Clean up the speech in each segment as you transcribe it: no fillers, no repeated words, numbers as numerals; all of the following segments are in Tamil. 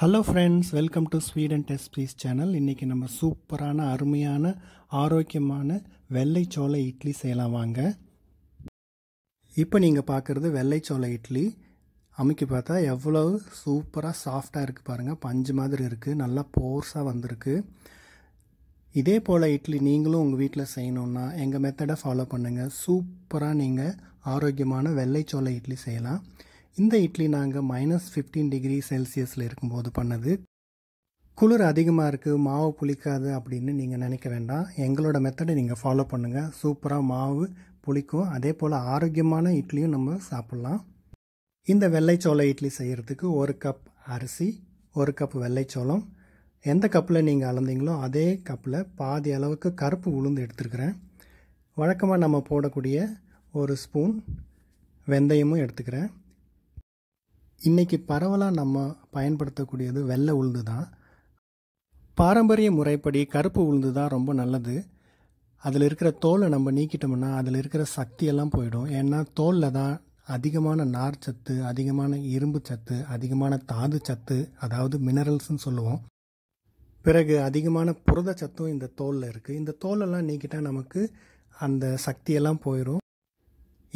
Hello friends, welcome to sweet and டெஸ்பீஸ் channel. இன்றைக்கி நம்ம சூப்பரான அருமையான ஆரோக்கியமான வெள்ளைச்சோளை இட்லி செய்யலாம் வாங்க. இப்போ நீங்கள் பார்க்குறது வெள்ளைச்சோளை இட்லி. அமைக்கி பார்த்தா எவ்வளோ சூப்பராக சாஃப்டாக இருக்குது பாருங்கள். பஞ்சு மாதிரி இருக்குது, நல்லா போர்ஸாக வந்திருக்கு. இதே போல் இட்லி நீங்களும் உங்கள் வீட்டில் செய்யணுன்னா எங்கள் மெத்தடை ஃபாலோ பண்ணுங்கள். சூப்பராக நீங்கள் ஆரோக்கியமான வெள்ளைச்சோளை இட்லி செய்யலாம். இந்த இட்லி நாங்கள் -15 டிகிரி செல்சியஸில் இருக்கும்போது பண்ணது. குளிர் அதிகமாக இருக்குது, மாவு புளிக்காது அப்படின்னு நீங்கள் நினைக்க வேண்டாம். எங்களோட மெத்தடை நீங்கள் ஃபாலோ பண்ணுங்கள். சூப்பராக மாவு புளிக்கும், அதே போல் ஆரோக்கியமான இட்லியும் நம்ம சாப்பிட்லாம். இந்த வெள்ளைச்சோளை இட்லி செய்கிறதுக்கு 1 கப் அரிசி, 1 கப் வெள்ளைச்சோளம், எந்த கப்பில் நீங்கள் அளந்தீங்களோ அதே கப்பில் பாதி அளவுக்கு கருப்பு உளுந்து எடுத்துருக்கிறேன். வழக்கமாக நம்ம போடக்கூடிய 1 ஸ்பூன் வெந்தயமும் எடுத்துக்கிறேன். இன்றைக்கி பரவலாக நம்ம பயன்படுத்தக்கூடியது வெள்ளை உளுந்து தான். பாரம்பரிய முறைப்படி கருப்பு உளுந்து தான் ரொம்ப நல்லது. அதில் இருக்கிற தோலை நம்ம நீக்கிட்டோம்னா அதில் இருக்கிற சக்தியெல்லாம் போயிடும். ஏன்னா தோலில் தான் அதிகமான நார் சத்து, அதிகமான இரும்பு சத்து, அதிகமான தாது சத்து, அதாவது மினரல்ஸ்ன்னு சொல்லுவோம். பிறகு அதிகமான புரத சத்தும் இந்த தோலில் இருக்குது. இந்த தோலெல்லாம் நீக்கிட்டால் நமக்கு அந்த சக்தியெல்லாம் போயிடும்.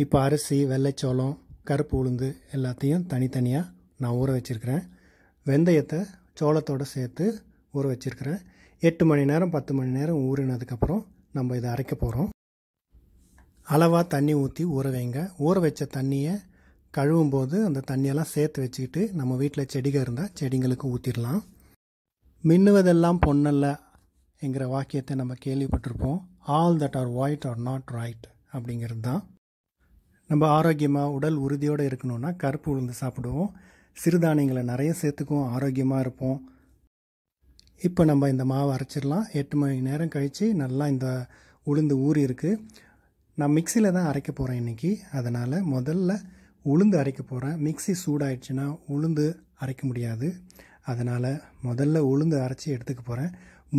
இப்போ அரிசி, வெள்ளைச்சோளம், கருப்பு உளுந்து எல்லாத்தையும் தனித்தனியாக நான் ஊற வச்சுருக்கிறேன். வெந்தயத்தை சோளத்தோடு சேர்த்து ஊற வச்சுருக்கிறேன். 8 மணி நேரம் 10 மணி நேரம் ஊறினதுக்கப்புறம் நம்ம இதை அரைக்க போகிறோம். அளவாக தண்ணி ஊற்றி ஊற வைங்க. ஊற வச்ச தண்ணியை கழுவும் போது அந்த தண்ணியெல்லாம் சேர்த்து வச்சுக்கிட்டு நம்ம வீட்டில் செடிகள் இருந்தால் செடிங்களுக்கு ஊற்றிடலாம். மின்னுவதெல்லாம் பொன்னல்ல என்கிற வாக்கியத்தை நம்ம கேள்விப்பட்டிருப்போம். All that are white are not right அப்படிங்கிறது தான். நம்ம ஆரோக்கியமாக உடல் உறுதியோடு இருக்கணும்னா கருப்பு உளுந்து சாப்பிடுவோம். சிறுதானியங்களை நிறைய சேர்த்துக்கும், ஆரோக்கியமாக இருப்போம். இப்போ நம்ம இந்த மாவை அரைச்சிடலாம். 8 மணி நேரம் கழித்து நல்லா இந்த உளுந்து ஊறி இருக்குது. நான் மிக்சியில் தான் அரைக்க போகிறேன் இன்றைக்கி. அதனால் முதல்ல உளுந்து அரைக்க போகிறேன். மிக்சி சூடாயிடுச்சுன்னா உளுந்து அரைக்க முடியாது. அதனால் முதல்ல உளுந்து அரைச்சி எடுத்துக்க போகிறேன்.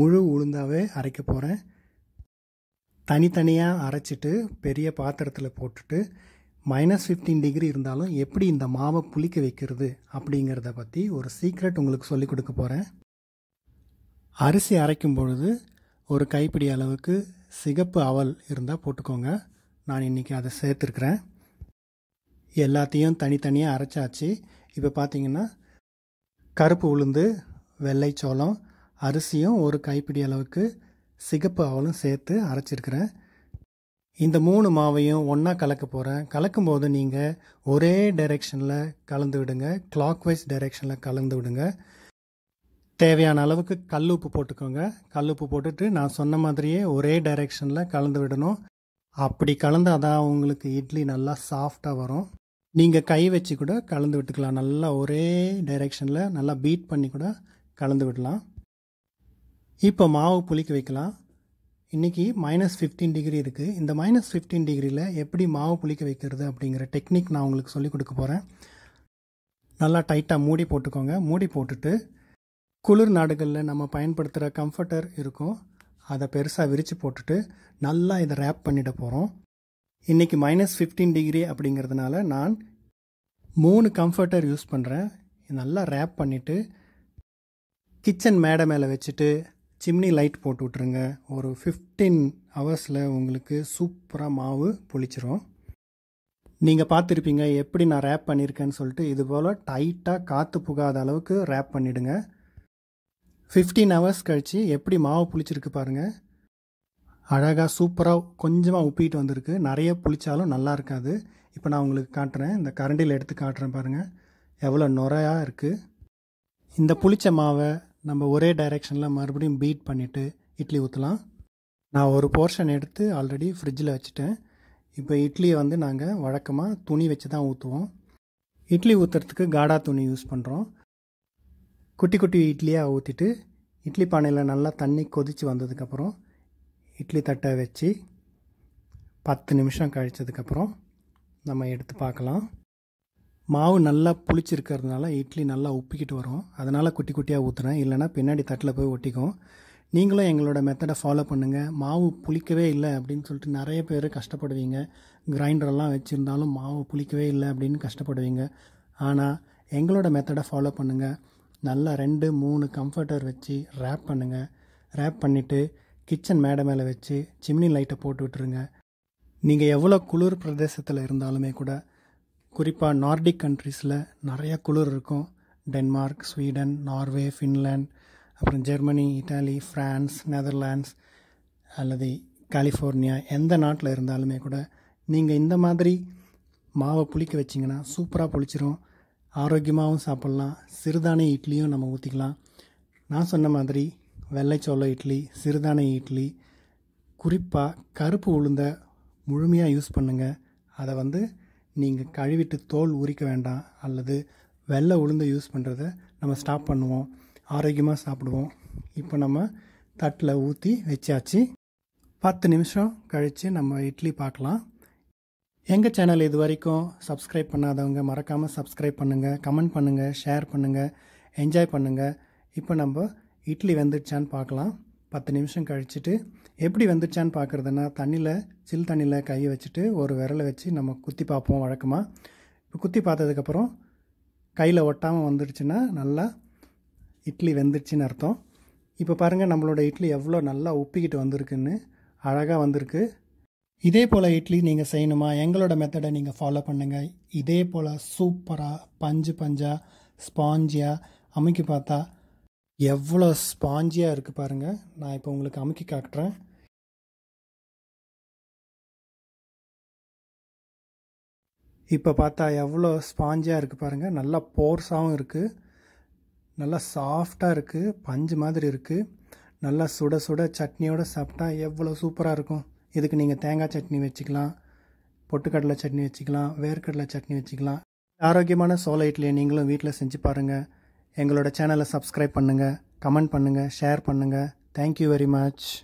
முழு உளுந்தாகவே அரைக்க போகிறேன். தனித்தனியாக அரைச்சிட்டு பெரிய பாத்திரத்தில் போட்டுட்டு -15 டிகிரி இருந்தாலும் எப்படி இந்த மாவை புளிக்க வைக்கிறது அப்படிங்கிறத பற்றி ஒரு சீக்ரெட் உங்களுக்கு சொல்லிக் கொடுக்க போகிறேன். அரிசி அரைக்கும் பொழுது 1 கைப்பிடி அளவுக்கு சிகப்பு அவல் இருந்தால் போட்டுக்கோங்க. நான் இன்றைக்கி அதை சேர்த்துருக்குறேன். எல்லாத்தையும் தனித்தனியாக அரைச்சாச்சு. இப்போ பார்த்திங்கன்னா கருப்பு உளுந்து, வெள்ளைச்சோளம், அரிசியும் 1 கைப்பிடி அளவுக்கு சிகப்பு அவளும் சேர்த்து அரைச்சிருக்கிறேன். இந்த 3 மாவையும் ஒன்றா கலக்க போகிறேன். கலக்கும்போது நீங்கள் ஒரே டைரெக்ஷனில் கலந்து விடுங்க, கிளாக்வைஸ் டைரெக்ஷனில் கலந்து விடுங்க. தேவையான அளவுக்கு கல் உப்பு போட்டுக்கோங்க. கல் உப்பு போட்டுட்டு நான் சொன்ன மாதிரியே ஒரே டைரெக்ஷனில் கலந்து விடணும். அப்படி கலந்தால் தான் உங்களுக்கு இட்லி நல்லா சாஃப்டாக வரும். நீங்கள் கை வச்சு கூட கலந்து விட்டுக்கலாம். நல்லா ஒரே டைரெக்ஷனில் நல்லா பீட் பண்ணி கூட கலந்து விடலாம். இப்போ மாவு புளிக்க வைக்கலாம். இன்றைக்கி -15 டிகிரி இருக்குது. இந்த -15 டிகிரியில் எப்படி மாவு புளிக்க வைக்கிறது அப்படிங்கிற டெக்னிக் நான் உங்களுக்கு சொல்லிக் கொடுக்க போகிறேன். நல்லா டைட்டாக மூடி போட்டுக்கோங்க. மூடி போட்டுட்டு குளிர் நாடுகளில் நம்ம பயன்படுத்துகிற கம்ஃபர்டர் இருக்கும், அதை பெருசாக விரித்து போட்டுட்டு நல்லா இதை ரேப் பண்ணிட போகிறோம். இன்றைக்கி -15 டிகிரி அப்படிங்கிறதுனால நான் 3 கம்ஃபர்டர் யூஸ் பண்ணுறேன். நல்லா ரேப் பண்ணிவிட்டு கிச்சன் மேடை மேலே வச்சுட்டு சிம்னி லைட் போட்டு விட்ருங்க. ஒரு 15 ஹவர்ஸில் உங்களுக்கு சூப்பராக மாவு புளிச்சிரும். நீங்கள் பார்த்துருப்பீங்க எப்படி நான் ரேப் பண்ணியிருக்கேன்னு சொல்லிட்டு. இதுபோல் டைட்டாக காற்று புகாத அளவுக்கு ரேப் பண்ணிவிடுங்க. 15 ஹவர்ஸ் கழித்து எப்படி மாவு புளிச்சிருக்கு பாருங்கள். அழகாக சூப்பராக கொஞ்சமாக உப்பிட்டு வந்திருக்கு. நிறைய புளிச்சாலும் நல்லா இருக்காது. இப்போ நான் உங்களுக்கு காட்டுறேன். இந்த கரண்டியில் எடுத்து காட்டுறேன் பாருங்கள் எவ்வளோ நுரையாக இருக்குது. இந்த புளிச்ச மாவை நம்ம ஒரே டைரெக்ஷனில் மறுபடியும் பீட் பண்ணிவிட்டு இட்லி ஊற்றலாம். நான் ஒரு போர்ஷன் எடுத்து ஆல்ரெடி ஃப்ரிட்ஜில் வச்சுட்டேன். இப்போ இட்லியை வந்து நாங்கள் வழக்கமாக துணி வச்சு தான் ஊற்றுவோம். இட்லி ஊற்றுறதுக்கு காடா துணி யூஸ் பண்ணுறோம். குட்டி குட்டி இட்லியாக ஊற்றிட்டு இட்லி பானையில் நல்லா தண்ணி கொதித்து வந்ததுக்கப்புறம் இட்லி தட்டை வச்சு 10 நிமிஷம் கழித்ததுக்கப்புறம் நம்ம எடுத்து பார்க்கலாம். மாவு நல்லா புளிச்சிருக்கிறதுனால இட்லி நல்லா உப்பிக்கிட்டு வரும். அதனால் குட்டி குட்டியாக ஊற்றுறேன். இல்லைனா பின்னாடி தட்டில் போய் ஒட்டிக்கும். நீங்களும் எங்களோட மெத்தடை ஃபாலோ பண்ணுங்கள். மாவு புளிக்கவே இல்லை அப்படின்னு சொல்லிட்டு நிறைய பேர் கஷ்டப்படுவீங்க. கிரைண்டரெல்லாம் வச்சுருந்தாலும் மாவு புளிக்கவே இல்லை அப்படின்னு கஷ்டப்படுவீங்க. ஆனால் எங்களோட மெத்தடை ஃபாலோ பண்ணுங்கள். நல்லா 2-3 கம்ஃபர்ட்டர் வச்சு ரேப் பண்ணுங்கள். ரேப் பண்ணிவிட்டு கிச்சன் மேடை மேலே வச்சு சிம்னி லைட்டை போட்டு விட்டுருங்க. நீங்கள் எவ்வளோ குளிர் பிரதேசத்தில் இருந்தாலுமே கூட, குறிப்பாக நார்டிக் கண்ட்ரீஸில் நிறையா குளிர் இருக்கும். டென்மார்க், ஸ்வீடன், நார்வே, ஃபின்லேண்ட், அப்புறம் ஜெர்மனி, இட்டாலி, ஃப்ரான்ஸ், நெதர்லாண்ட்ஸ் அல்லது கலிஃபோர்னியா, எந்த நாட்டில் இருந்தாலுமே கூட நீங்கள் இந்த மாதிரி மாவை புளிக்க வச்சிங்கன்னா சூப்பராக புளிச்சிரும். ஆரோக்கியமாகவும் சாப்பிட்லாம். சிறுதானிய இட்லியும் நம்ம ஊற்றிக்கலாம். நான் சொன்ன மாதிரி வெள்ளைச்சோள இட்லி, சிறுதானிய இட்லி, குறிப்பாக கருப்பு உளுந்தை முழுமையாக யூஸ் பண்ணுங்கள். அதை நீங்கள் கழுவிட்டு தோல் உரிக்க வேண்டாம். அல்லது வெள்ளை உளுந்தை யூஸ் பண்ணுறத நம்ம ஸ்டாப் பண்ணுவோம். ஆரோக்கியமாக சாப்பிடுவோம். இப்போ நம்ம தட்டில் ஊற்றி வச்சாச்சு. 10 நிமிஷம் கழித்து நம்ம இட்லி பார்க்கலாம். எங்கள் சேனல் இது வரைக்கும் சப்ஸ்கிரைப் பண்ணாதவங்க மறக்காமல் சப்ஸ்கிரைப் பண்ணுங்கள், கமெண்ட் பண்ணுங்கள், ஷேர் பண்ணுங்கள், என்ஜாய் பண்ணுங்கள். இப்போ நம்ம இட்லி வெந்துடுச்சான்னு பார்க்கலாம். 10 நிமிஷம் கழிச்சிட்டு எப்படி வெந்துடுச்சான்னு பார்க்குறதுனா, சில் தண்ணியில் கையை வச்சுட்டு ஒரு விரலை வச்சு நம்ம குத்தி பார்ப்போம் வழக்கமாக. இப்போ குத்தி பார்த்ததுக்கப்புறம் கையில் ஒட்டாமல் வந்துடுச்சுன்னா நல்லா இட்லி வெந்துடுச்சின்னு அர்த்தம். இப்போ பாருங்கள், நம்மளோட இட்லி எவ்வளோ நல்லா உப்பிக்கிட்டு வந்திருக்குன்னு, அழகாக வந்திருக்கு. இதே போல் இட்லி நீங்கள் செய்யணுமா? எங்களோட மெத்தடை நீங்கள் ஃபாலோ பண்ணுங்கள். இதே போல் சூப்பராக பஞ்சு பஞ்சாக ஸ்பாஞ்சியாக அமுக்கி பார்த்தா எவ்வளோ ஸ்பாஞ்சியாக இருக்குது பாருங்கள். நான் இப்போ உங்களுக்கு அமுக்கி காட்டுறேன். இப்போ பார்த்தா எவ்வளோ ஸ்பாஞ்சியாக இருக்குது பாருங்கள். நல்லா போர்ஸாகவும் இருக்குது, நல்லா சாஃப்டாக இருக்குது, பஞ்சு மாதிரி இருக்குது. நல்லா சுட சுட சட்னியோடு சாப்பிட்டா எவ்வளோ சூப்பராக இருக்கும். இதுக்கு நீங்கள் தேங்காய் சட்னி வச்சுக்கலாம், பொட்டுக்கடலை சட்னி வச்சுக்கலாம், வேர்க்கடலை சட்னி வச்சுக்கலாம். ஆரோக்கியமான சோள இட்லியை நீங்களும் வீட்டில் செஞ்சு பாருங்கள். எங்களோட சேனலை சப்ஸ்கிரைப் பண்ணுங்கள், கமெண்ட் பண்ணுங்கள், ஷேர் பண்ணுங்கள். Thank you very much.